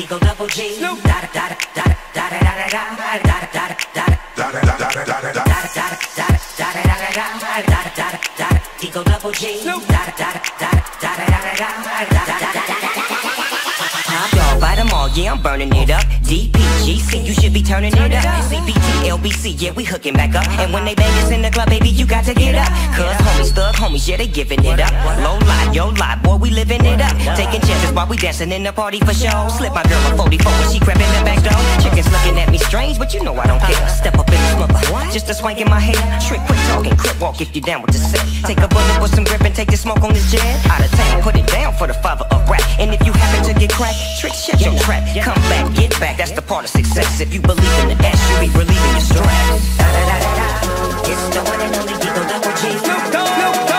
D.P.G.C. By them all, yeah, I'm burning it up. D.P.G.C, you should be turning it up. C.P.T.L.B.C, yeah, we hooking back up. And when they bang us in the club, baby, you got to get up. Cause homies, thug homies, yeah, they giving it up. Low life, yo life, boy, we living it up. Taking chances while we dancing in the party for show. Slip my girl a 44 when she crept in the back door. Chickens looking at me strange, but you know I don't care. Step up in the smother, just a swank in my hair. Trick, quick talking, crip walk if you down with the set. Take a bullet with some grip and take the smoke on this jet. Out of town, put it down for the father of rap. And if you happen to get cracked, trick, shut your trap. Come back, get back, that's the part of success. If you believe in the dash, you'll be relieving your stress. Da da da da da, it's the one and only D.P.G.C.